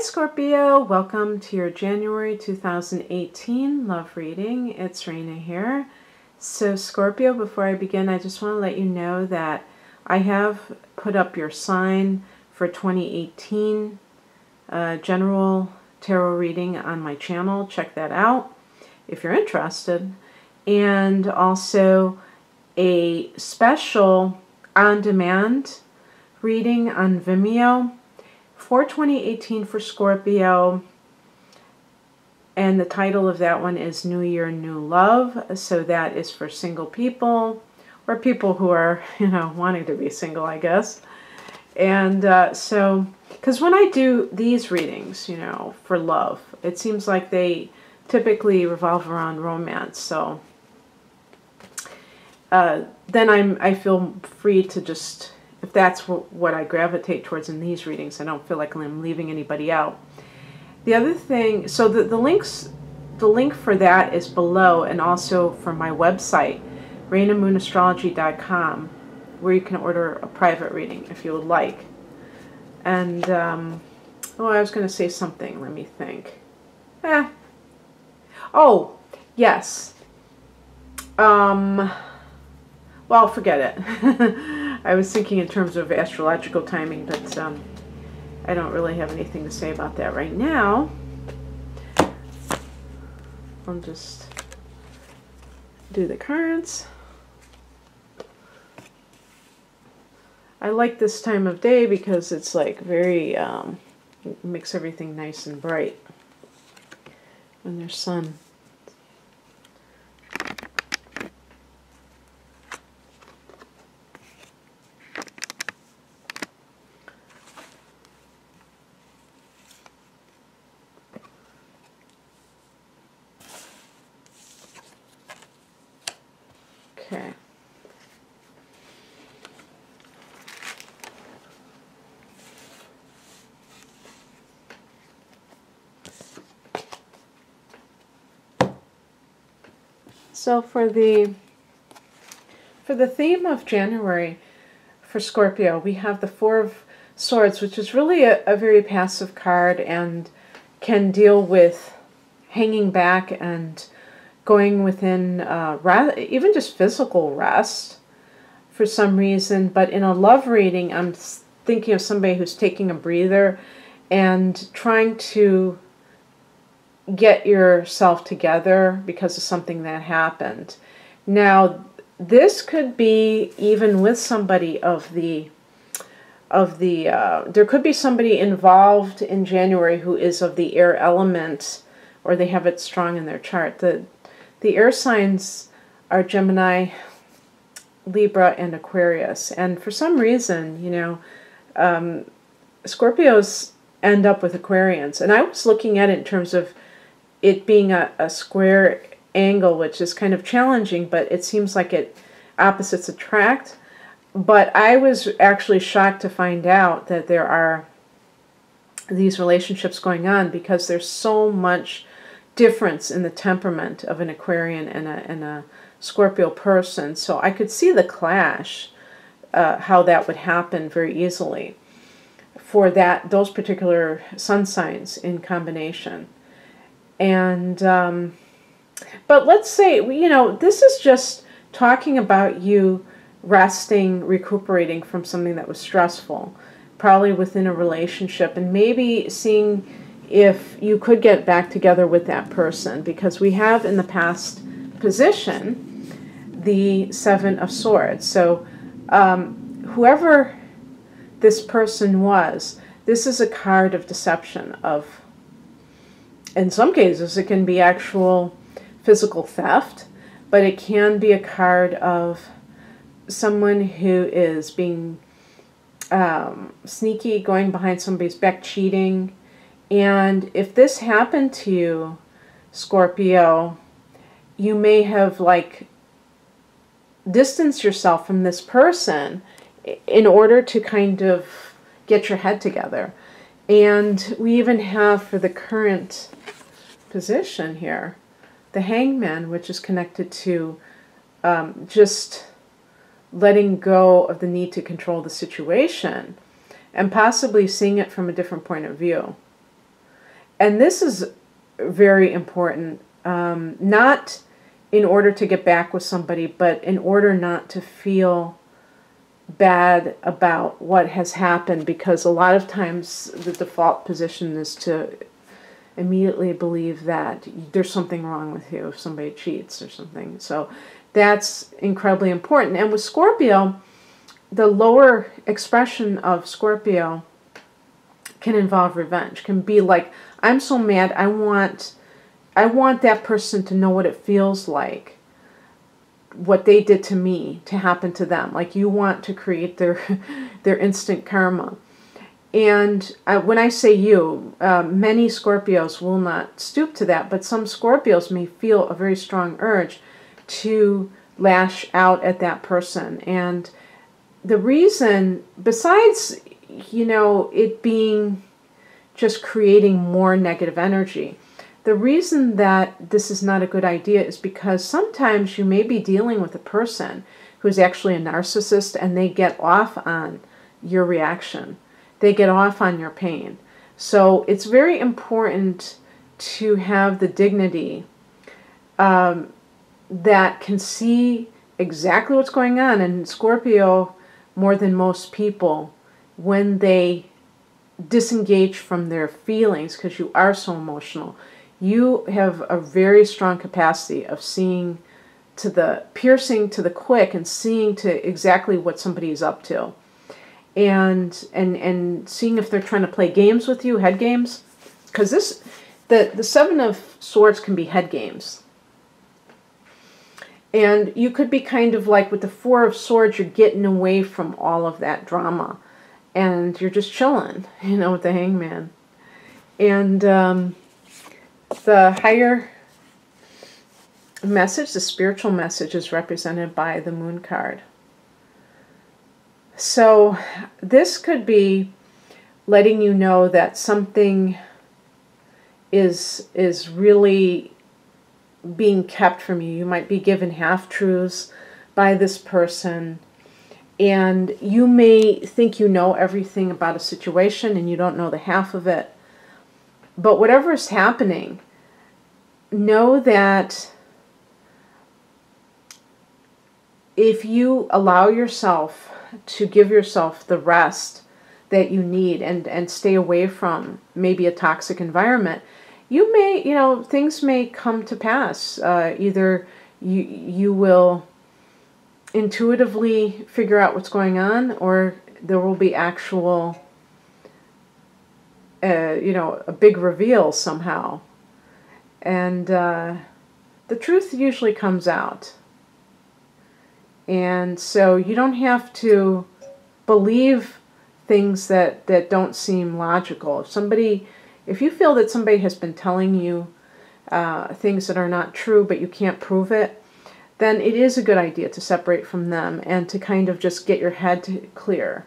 right, Scorpio, welcome to your January 2018 love reading. It's Raina here. So Scorpio, before I begin, I just want to let you know that I have put up your sign for 2018 general tarot reading on my channel. Check that out if you're interested. And also a special on-demand reading on Vimeo for 2018 for Scorpio, and the title of that one is New Year, New Love. So that is for single people, or people who are, you know, wanting to be single, I guess. And so, because when I do these readings, you know, for love, it seems like they typically revolve around romance. So then I feel free to just, if that's what I gravitate towards in these readings, I don't feel like I'm leaving anybody out. The other thing, so the link for that is below, and also for my website, rainamoonastrology.com, where you can order a private reading if you would like. And, oh, I was going to say something. Let me think. Oh, yes. Well, forget it. I was thinking in terms of astrological timing, but I don't really have anything to say about that right now. I'll just do the cards. I like this time of day because it's like very, it makes everything nice and bright when there's sun. Okay. So for the theme of January for Scorpio, we have the Four of Swords, which is really a very passive card and can deal with hanging back and going within even just physical rest for some reason. But in a love reading, I'm thinking of somebody who's taking a breather and trying to get yourself together because of something that happened. Now, this could be even with somebody of there could be somebody involved in January who is of the air element, or they have it strong in their chart. The air signs are Gemini, Libra, and Aquarius. And for some reason, you know, Scorpios end up with Aquarians. And I was looking at it in terms of it being a square angle, which is kind of challenging, but it seems like it opposites attract. But I was actually shocked to find out that there are these relationships going on because there's so much difference in the temperament of an Aquarian and a Scorpio person. So I could see the clash, how that would happen very easily for those particular sun signs in combination. And but let's say, you know, this is just talking about you resting, recuperating from something that was stressful, probably within a relationship, and maybe seeing if you could get back together with that person, because we have in the past position the Seven of Swords. So whoever this person was, this is a card of deception, of, in some cases it can be actual physical theft, but it can be a card of someone who is being sneaky, going behind somebody's back, cheating. And if this happened to you, Scorpio, you may have like distanced yourself from this person in order to kind of get your head together. And we even have for the current position here, the Hangman, which is connected to just letting go of the need to control the situation and possibly seeing it from a different point of view. And this is very important, not in order to get back with somebody, but in order not to feel bad about what has happened, because a lot of times the default position is to immediately believe that there's something wrong with you if somebody cheats or something. So that's incredibly important. And with Scorpio, the lower expression of Scorpio can involve revenge, can be like, I'm so mad, I want that person to know what it feels like, what they did to me, to happen to them. Like, you want to create their instant karma. And when I say you, many Scorpios will not stoop to that, but some Scorpios may feel a very strong urge to lash out at that person. And the reason, besides, you know, it being just creating more negative energy, the reason that this is not a good idea is because sometimes you may be dealing with a person who's actually a narcissist, and they get off on your reaction. They get off on your pain. So it's very important to have the dignity that can see exactly what's going on. And Scorpio, more than most people, when they disengage from their feelings, because you are so emotional, you have a very strong capacity of seeing to the, piercing to the quick, and seeing to exactly what somebody is up to, and seeing if they're trying to play games with you, head games, because this, the Seven of Swords can be head games. And you could be kind of like with the Four of Swords, you're getting away from all of that drama, and you're just chilling, you know, with the Hangman. And the higher message, the spiritual message, is represented by the moon card. So this could be letting you know that something is really being kept from you. You might be given half-truths by this person, and you may think you know everything about a situation, and you don't know the half of it. But whatever is happening, know that if you allow yourself to give yourself the rest that you need, and stay away from maybe a toxic environment, you may, you know, things may come to pass. Either you will intuitively figure out what's going on, or there will be actual, you know, a big reveal somehow. And the truth usually comes out. And so you don't have to believe things that don't seem logical. If somebody, if you feel that somebody has been telling you things that are not true, but you can't prove it, then it is a good idea to separate from them and to kind of just get your head clear.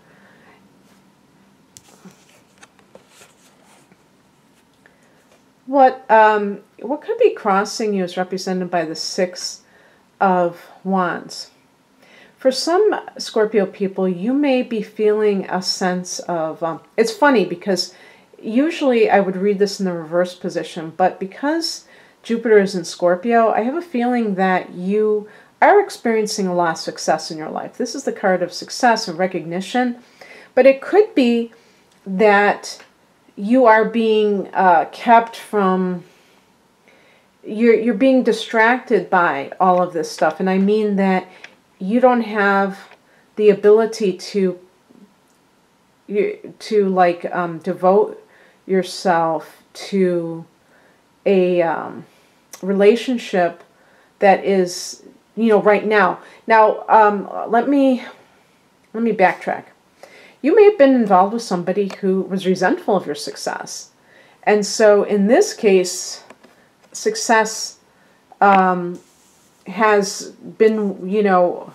What could be crossing you is represented by the Six of Wands. For some Scorpio people, you may be feeling a sense of, it's funny because usually I would read this in the reverse position, but because Jupiter is in Scorpio, I have a feeling that you are experiencing a lot of success in your life. This is the card of success and recognition, but it could be that you are being kept from, you're being distracted by all of this stuff, and I mean that you don't have the ability to like devote yourself to a relationship that is, you know, right now. Now, let me backtrack. You may have been involved with somebody who was resentful of your success, and so in this case, success has been, you know,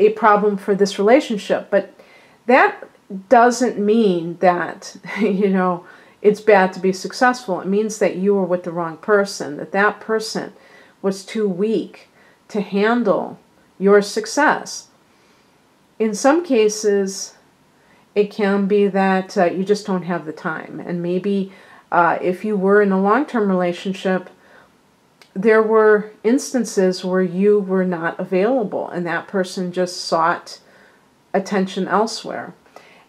a problem for this relationship. But that doesn't mean that, you know, it's bad to be successful. It means that you were with the wrong person, that that person was too weak to handle your success. In some cases, it can be that you just don't have the time, and maybe If you were in a long-term relationship, there were instances where you were not available and that person just sought attention elsewhere.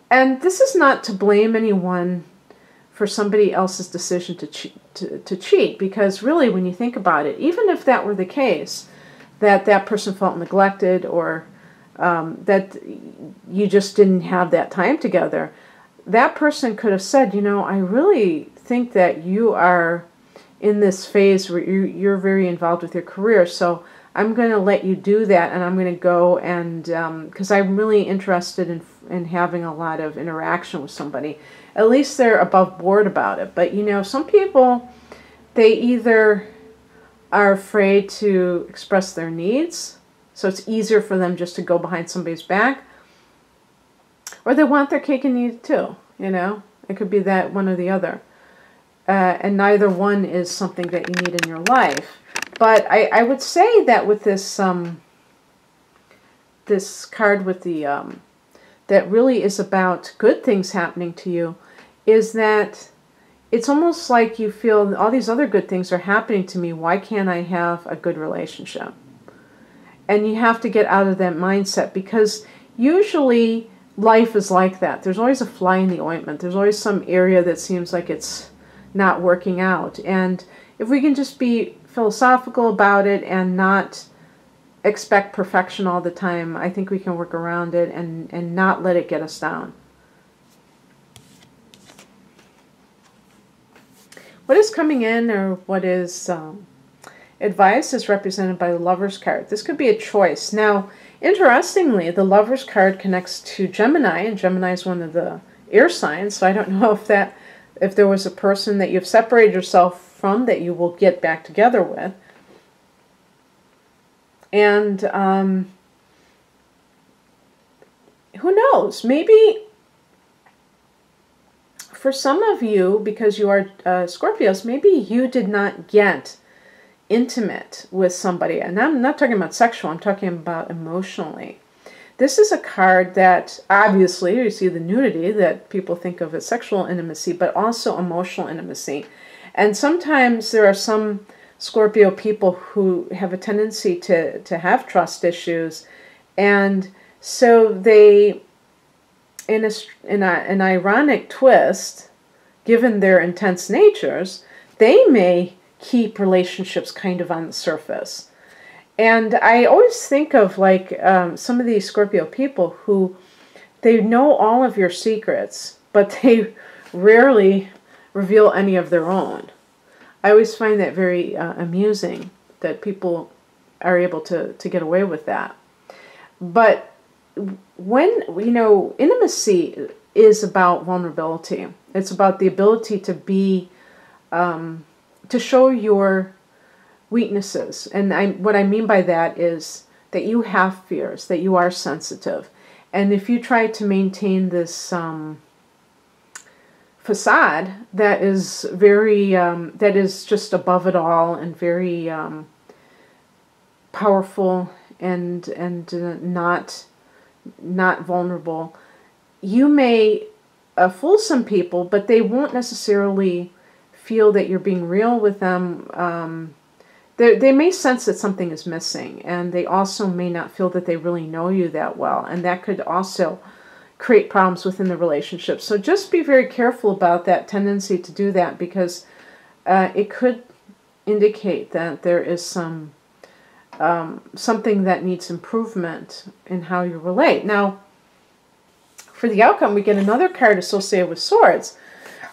And this is not to blame anyone for somebody else's decision to cheat, because really when you think about it, even if that were the case, that that person felt neglected or that you just didn't have that time together, that person could have said, you know, I really think that you are in this phase where you're very involved with your career, so I'm going to let you do that, and I'm going to go and, because I'm really interested in having a lot of interaction with somebody. At least they're above board about it. But, you know, some people, they either are afraid to express their needs, so it's easier for them just to go behind somebody's back, or they want their cake and eat it too, you know. It could be that one or the other. And neither one is something that you need in your life. But I would say that with this this card with the that really is about good things happening to you, is that it's almost like you feel all these other good things are happening to me. Why can't I have a good relationship? And you have to get out of that mindset, because usually life is like that. There's always a fly in the ointment. There's always some area that seems like it's not working out. And if we can just be philosophical about it and not expect perfection all the time, I think we can work around it and not let it get us down. What is coming in, or what is advice, is represented by the Lovers card. This could be a choice. Now, interestingly, the Lovers card connects to Gemini, and Gemini is one of the air signs, so I don't know if that if there was a person that you've separated yourself from that you will get back together with. And who knows? Maybe for some of you, because you are Scorpios, maybe you did not get intimate with somebody. And I'm not talking about sexual, I'm talking about emotionally. This is a card that, obviously, you see the nudity that people think of as sexual intimacy, but also emotional intimacy. And sometimes there are some Scorpio people who have a tendency to have trust issues. And so they, in an ironic twist, given their intense natures, they may keep relationships kind of on the surface. And I always think of, like, some of these Scorpio people who, they know all of your secrets, but they rarely reveal any of their own. I always find that very amusing, that people are able to get away with that. But when, you know, intimacy is about vulnerability. It's about the ability to be, to show your weaknesses. And what I mean by that is that you have fears, that you are sensitive. And if you try to maintain this facade that is very, that is just above it all and very powerful and not vulnerable, you may fool some people, but they won't necessarily feel that you're being real with them. They may sense that something is missing, and they also may not feel that they really know you that well, and that could also create problems within the relationship. So just be very careful about that tendency to do that, because it could indicate that there is some something that needs improvement in how you relate. Now, for the outcome, we get another card associated with swords.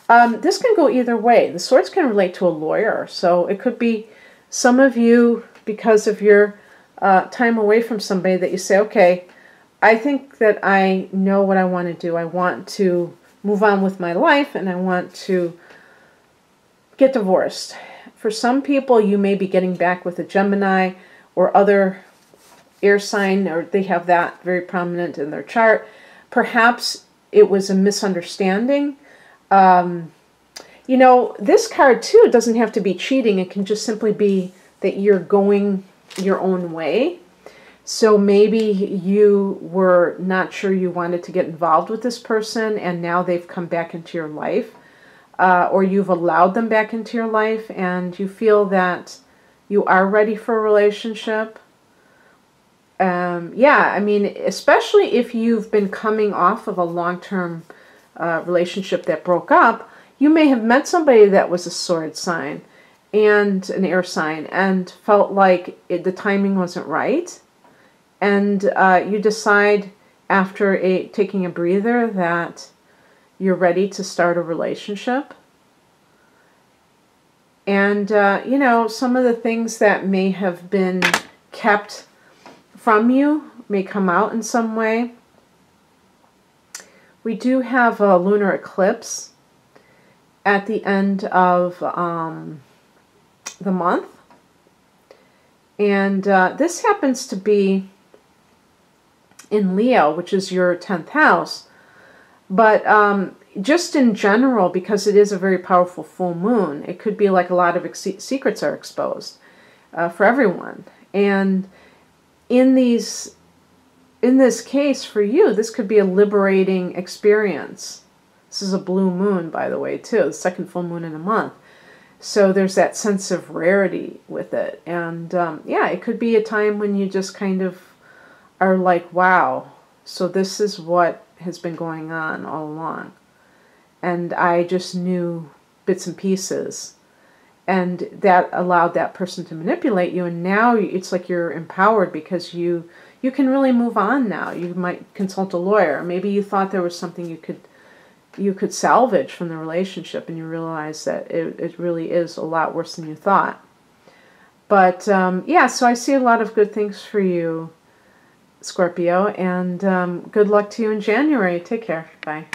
This can go either way. The swords can relate to a lawyer, so it could be some of you, because of your time away from somebody, that you say, okay, I think that I know what I want to do. I want to move on with my life, and I want to get divorced. For some people, you may be getting back with a Gemini or other air sign, or they have that very prominent in their chart. Perhaps it was a misunderstanding. You know, this card, too, doesn't have to be cheating. It can just simply be that you're going your own way. So maybe you were not sure you wanted to get involved with this person, and now they've come back into your life. or you've allowed them back into your life and you feel that you are ready for a relationship. Yeah, I mean, especially if you've been coming off of a long-term relationship that broke up, you may have met somebody that was a sword sign and an air sign and felt like the timing wasn't right. And you decide after taking a breather that you're ready to start a relationship. And, you know, some of the things that may have been kept from you may come out in some way. We do have a lunar eclipse at the end of the month. And this happens to be in Leo, which is your 10th house. But just in general, because it is a very powerful full moon, it could be like a lot of secrets are exposed for everyone. And in this case for you, this could be a liberating experience. This is a blue moon, by the way, too, the second full moon in a month. So there's that sense of rarity with it. And yeah, it could be a time when you just kind of are like, wow, so this is what has been going on all along. And I just knew bits and pieces. And that allowed that person to manipulate you. And now it's like you're empowered because you can really move on now. You might consult a lawyer. Maybe you thought there was something you could salvage from the relationship, and you realize that it really is a lot worse than you thought. But yeah, so I see a lot of good things for you, Scorpio, and good luck to you in January. Take care. Bye.